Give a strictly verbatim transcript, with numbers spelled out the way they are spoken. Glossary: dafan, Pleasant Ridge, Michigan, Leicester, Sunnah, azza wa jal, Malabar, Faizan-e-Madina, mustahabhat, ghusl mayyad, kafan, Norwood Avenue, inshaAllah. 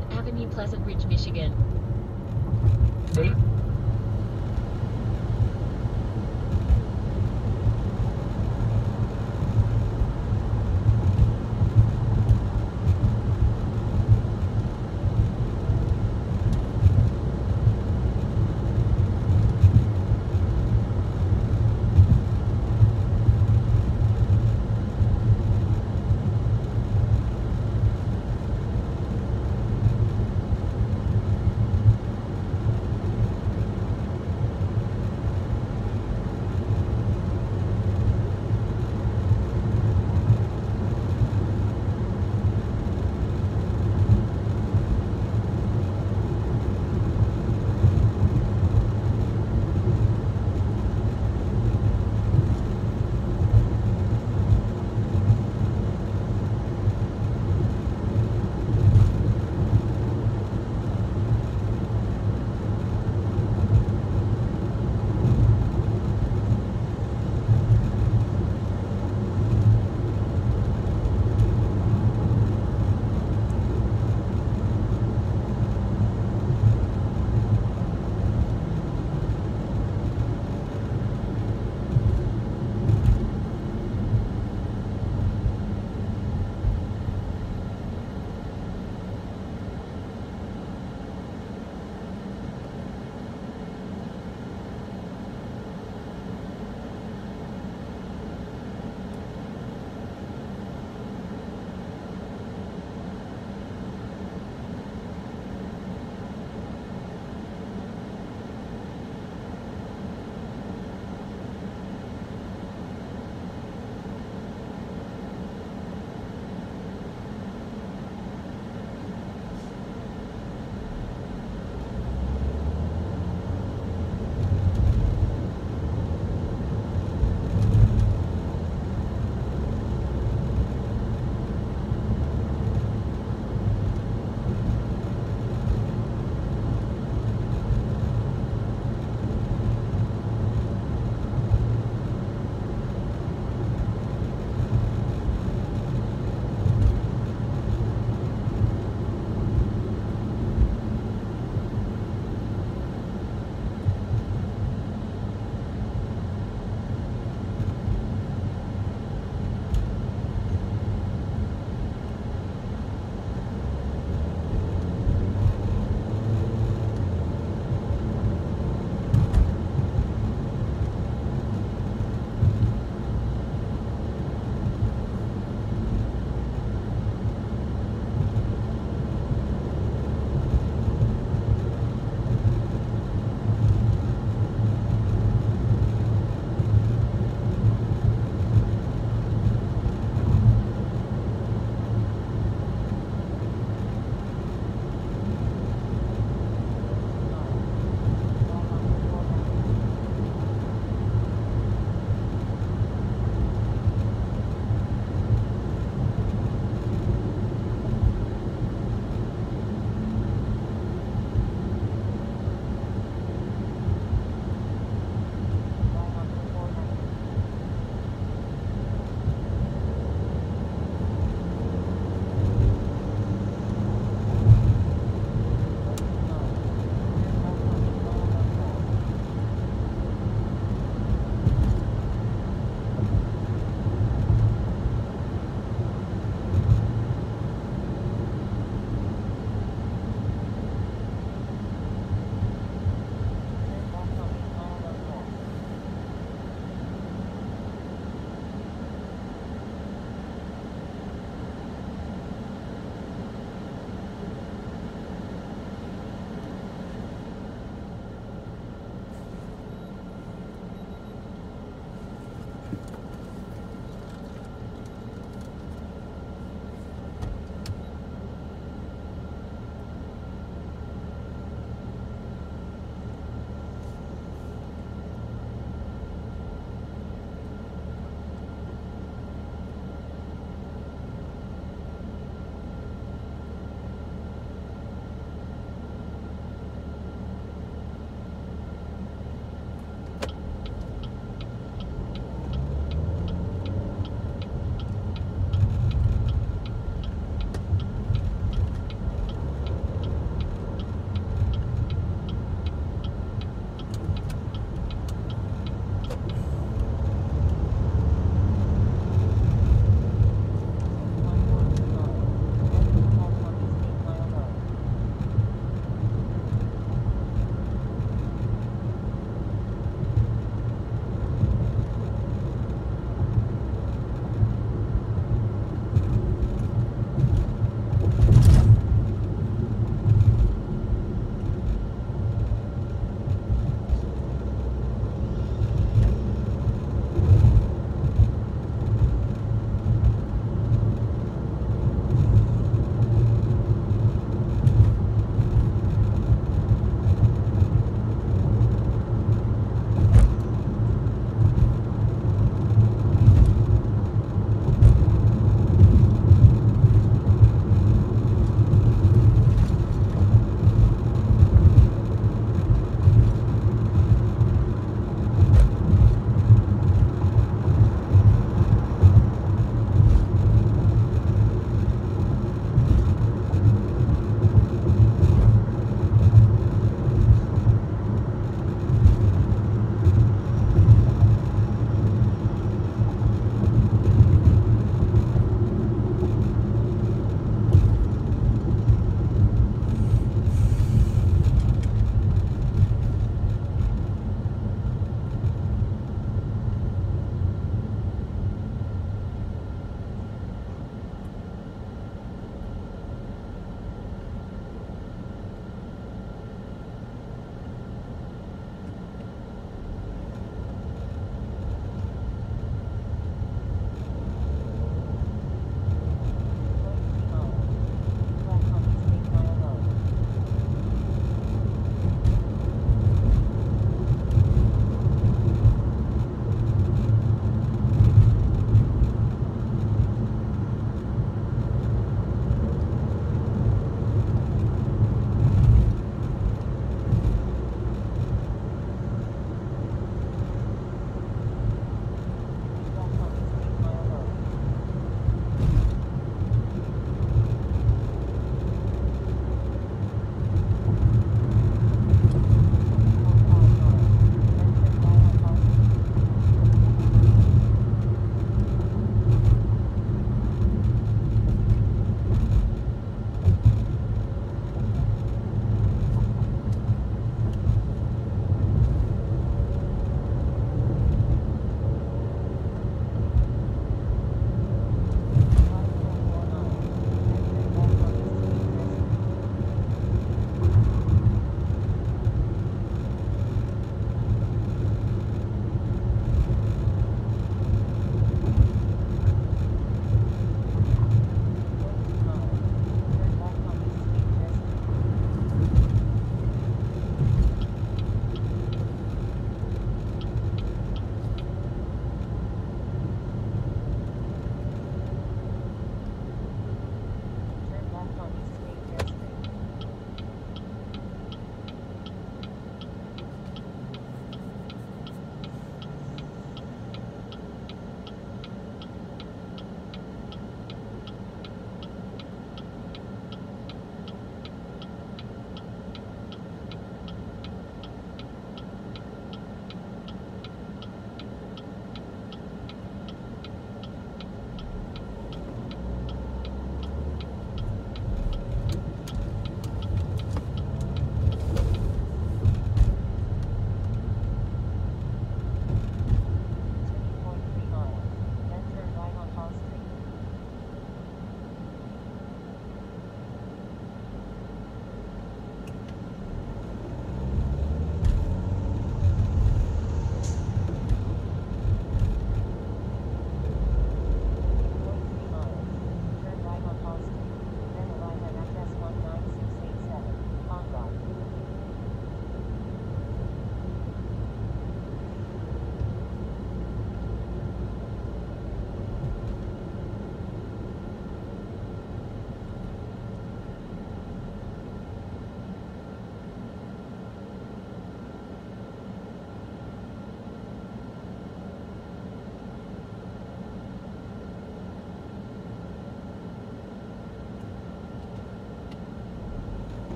Norwood Avenue, Pleasant Ridge, Michigan. Hey.